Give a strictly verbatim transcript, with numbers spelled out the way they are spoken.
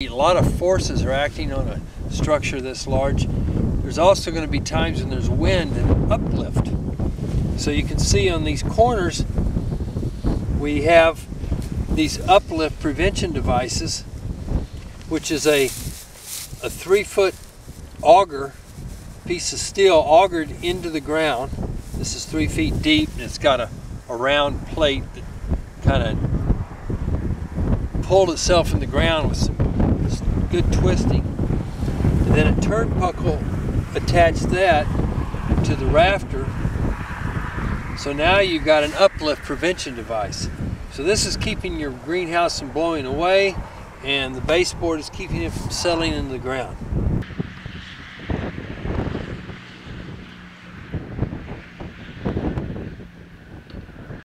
A lot of forces are acting on a structure this large. There's also going to be times when there's wind and uplift. So you can see on these corners we have these uplift prevention devices, which is a, a three foot auger, piece of steel augered into the ground. This is three feet deep and it's got a, a round plate that kind of pulled itself in the ground with some just good twisting. And then a turnbuckle attached that to the rafter. So now you've got an uplift prevention device. So this is keeping your greenhouse from blowing away, and the baseboard is keeping it from settling into the ground.